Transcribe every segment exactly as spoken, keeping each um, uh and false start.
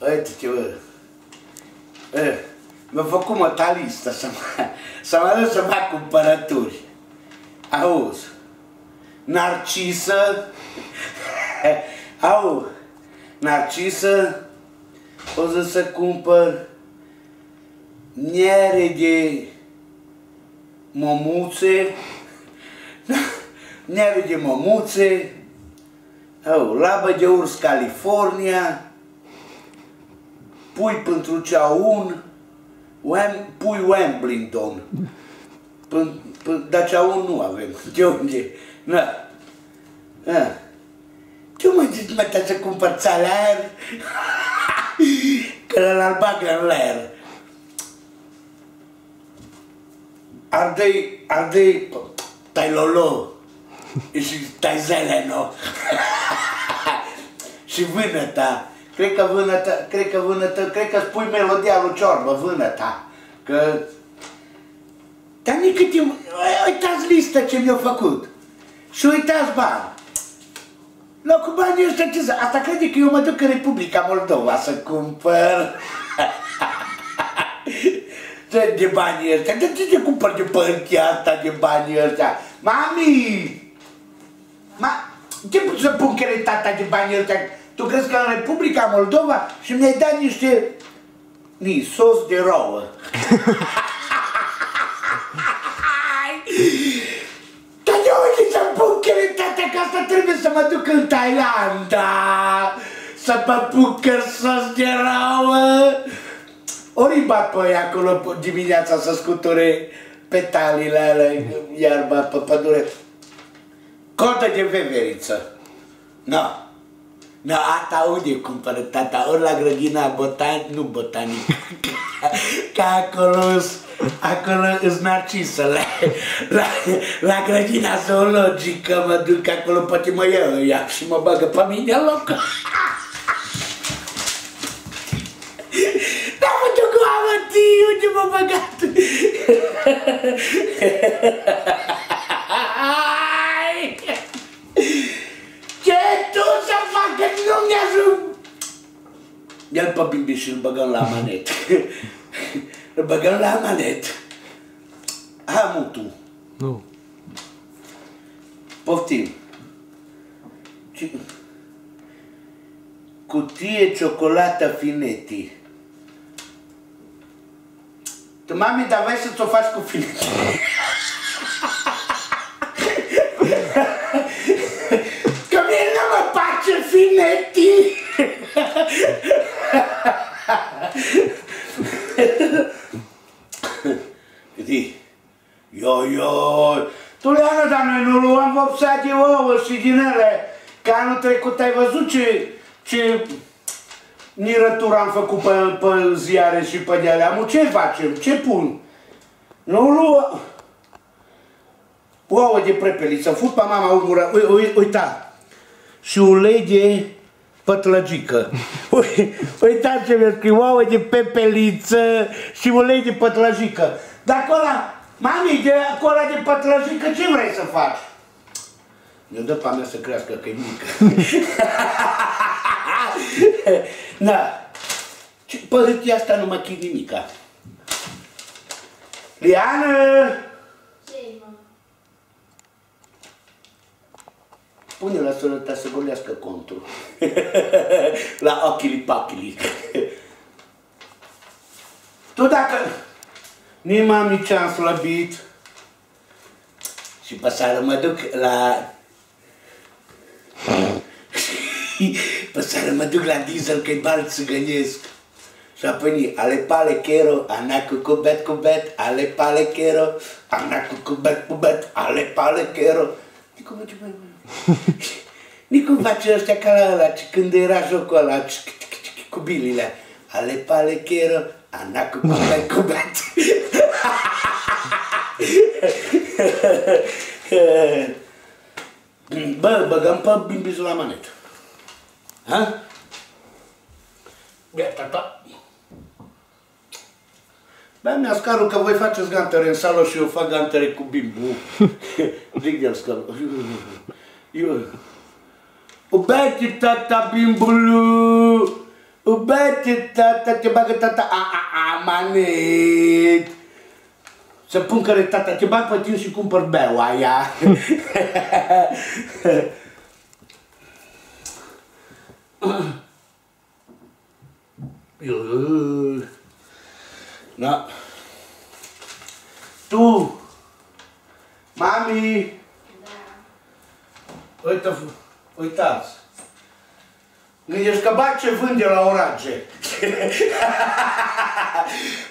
Uite-te, mi-a făcut mătalistă să mă, să mă arăt să fac cumpărături. Auzi, Narcisă, auzi, Narcisă, o zis să cumpăr miere de mămuțe, miere de mămuțe, auzi, labă de urs California, pui pentru ceaun, pui Wemblington. Dar ceaun nu avem. De unde? Na. Ce mă zici, mă, te-a să cumpăr țalari? Că l-ar bagă în aer. Ardei, ardei, tai lolo și tai zeleno. Și vână-ta. Cred că vânătă, cred că vânătă, cred că spui melodia lui Ciorbă, vânăta. Că... Dar nici timp... Uitați lista ce mi-au făcut. Și uitați bani. Locul banii ăștia ce zic. Asta crede că eu mă duc în Republica Moldova să cumpăr. De banii ăștia. De ce te cumpăr de părtia asta de banii ăștia? Mami! Ma... Ce pot să pun cheletatea de banii ăștia? Tu crezi că în Republica Moldova și mi-ai dat niște ni, sos de rouă. Dar de unde să-mi pun cheletatea, că asta trebuie să mă duc în Thailanda, să mă pun sos de rouă. Ori bat pe acolo dimineața să scuture petalile alea, iarba pe pădure. Codă de veveriță. No. No, asta unde cumpără tata, ori la grădina botanică, nu botanică, că acolo, acolo îs Narcisă, la, la, la grădina zoologică mă duc acolo, poate mă iau, iau și mă bagă pe mine în loc. Dar mă duc cu amătii, unde m-a băgat? Ia-l pe Bibi și îl băgăm la manet. Îl băgăm la manet. Hamutu. Nu. Poftim. Cutie ciocolată Finetti. Mami, dar vai să-ți o faci cu Finetti. Că mie nu mă place Finetti. Zi, yo, yo, tu Leonă, dar noi nu luăm vopsat de ouă și din ele, că anul trecut ai văzut ce, ce nirătură am făcut pe, pe ziare și pe de alea. Ce facem? Ce pun? Nu luăm ouă de prepeliță, fut pe mama o gură, uita, și ulei de pătlăgică. Uitați ce mi-a scris, ouă de pepeliță și ulei de pătlăgică. De acolo, mami, de acolo de pătlăjică, ce vrei să faci? Mi-o dă pe-a mea să crească, că-i mică. Na. Pe hârtia asta nu mă chid nimica. Liana! Ce-i, mă? Pune la soră ta să golească contul. La ochili-pachili. Tu dacă... Nici m-am nici am slăbit. Și pe seară mă duc la... Pe seară mă duc la Diesel că-i bani țigănesc. Și apoi, ale pale chero, anacu cu bet cu bet, ale pale chero, anacu cu bet cu bet, ale pale chero. Nicu, mă, ce mai mă? Nicu face ăștia ca la ăla, când era jocul ăla, cu bilile. Ale pale chero, anacu cu bet cu bet. Bă, băgăm pe bimbizul la manetă. Ha? Ia, tata. Bă, mi-a scarul că voi faceți gantere în sală și eu fac gantere cu bimbu. Zic de-al scarul. Eu... Băi, tata bimbulu! Uba tata tata tata a a a manet. Să pun care tata te bag pe tine și cumpăr beau aia. Da. Tu, mami, uite, uitați, gândești că bag ce vând de la Orace.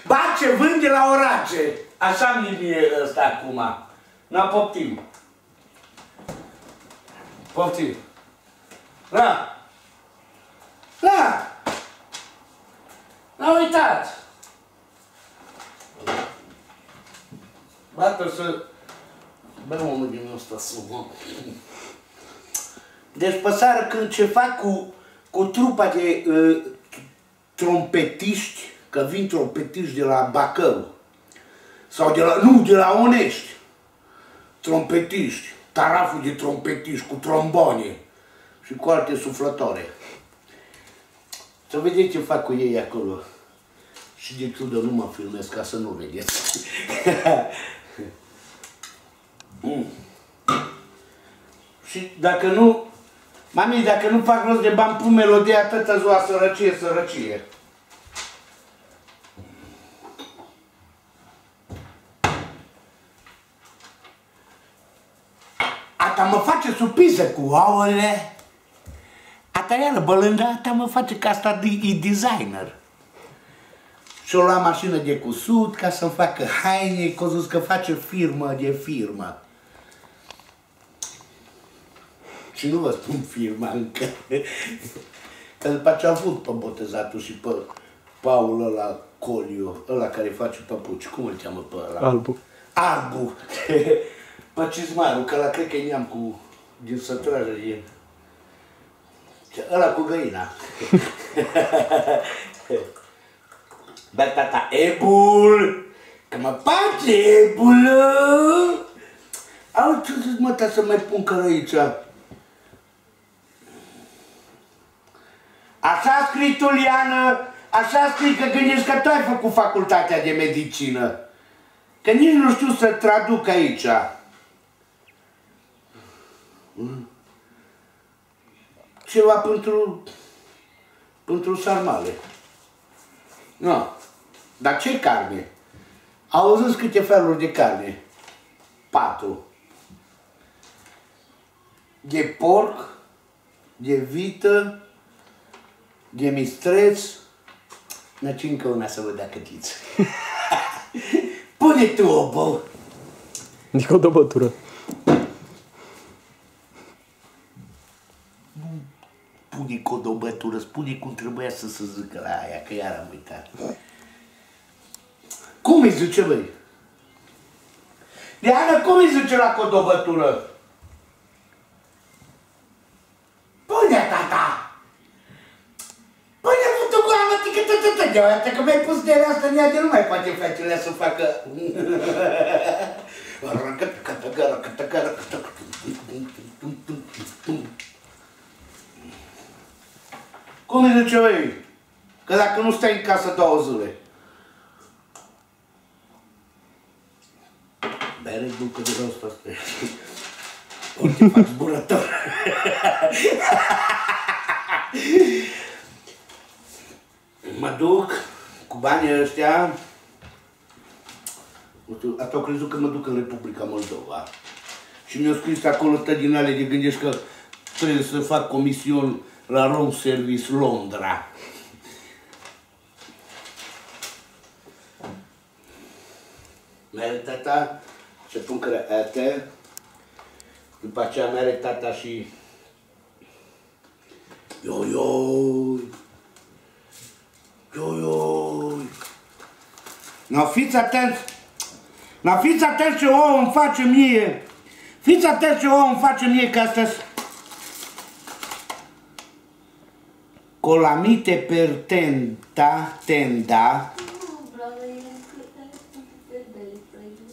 Bag ce vând de la Orace. Așa mi-e mie ăsta acum. Na, poftim. Poftim. Da. Da. N-a uitat. Bată să... Băi, omul din ăsta să mă... Deci, pe seară, când ce fac cu, cu trupa de uh, trompetiști, că vin trompetiști de la Bacău, sau de la... Nu, de la Onești. Trompetiști. Taraful de trompetiști cu trombone și cu alte suflătoare. Să vedeți ce fac cu ei acolo. Și de ciudă nu mă filmez ca să nu vedeți. mm. Și dacă nu... Mami, dacă nu fac rost de bani, pun melodie atâta ziua, sărăcie, sărăcie. Ata mă face surpriză cu ouăle. Ata iară, bălândă, ata mă face că asta e designer. Și-o lua mașină de cusut ca să-mi facă haine, că o zis că face firmă de firmă. Și nu vă spun firma încă. Că după ce a avut pe botezatul și pe Paul ăla Coliu, ăla care face păpuci. Cum îl cheamă pe ăla? Albu. Albu. Pe cizmarul, că ăla cred că neam cu... din sătrajă e... Ăla cu găina. Bă, tata, ebul! Că mă pace ebul! Au, ce zic, mă, ta să mai pun cărăița. Așa a scris Iuliană, așa a scris, că gândești că tu ai făcut facultatea de medicină. Că nici nu știu să traduc aici. Ceva pentru... pentru sarmale. Nu. Dar ce carne? Au zis câte feluri de carne. Patru. De porc, de vită, de mistreț. Deci încă una să văd dacă tiți. Pune tu o bă! Nici o dăbătură. Spune cu o dobătură, spune cum trebuia să se zică la aia, că iar am uitat. Cum îi zice, băi? Diana, cum îi zice la codobătură? Pune, tata! Pune, nu te goamă, tică, tata, tata, deoarece că mi-ai pus de alea asta, în ea de nu mai face fratele să facă... Cum îi zice, băi? Că dacă nu stai în casă două zile. Bere, ducă de rău să stai. Ori te faci burător. Mă duc cu banii ăștia. Ați au crezut că mă duc în Republica Moldova. Și mi-au scris acolo tădinale de gândești că trebuie să fac comision la Room Service Londra. Mere tata, se pun creete, după aceea mere tata și... Ioi, ioi, na, fiți atenți, na, fiți atenți ce ouă îmi face mie, fiți atenți ce ouă îmi face mie, că astea Colamite per tenda, tenda.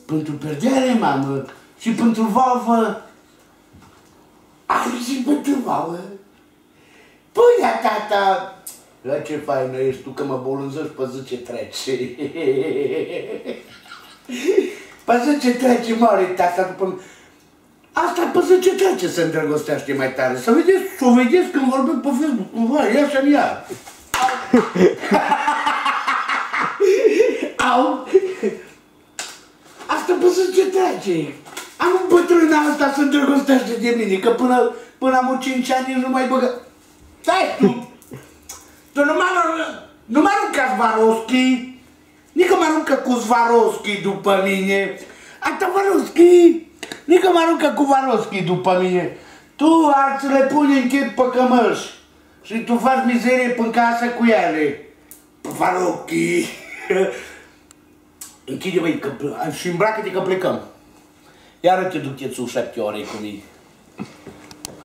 Pentru perdere, mamă, și pentru vauvă. Ai și pentru vauvă. Pune-a, tata, La ce fai, nu ești tu că mă bolunzăși pe zice trece. Pe zice trece, mare tata, după... Asta pe zice trece se îndrăgostește mai tare. Să vedeți, să vedeți când vorbim pe Facebook, cumva, ia și-mi ia. Au! Asta pe zice trece. Am un bătrân asta se îndrăgostește de mine, că până, până am cinci ani nu mai băgă... Stai tu! Tu nu mă arunca Swarovski, nici mă arunca cu Swarovski după mine. Asta Swarovski, nici mă arunca cu Swarovski după mine. Tu alții le pune în chip pe cămăși și tu faci mizerie până casă cu ele. Swarovski. Închide-mă și îmbracă-te că plecăm. Iară te duc eu șapte ore cu mine.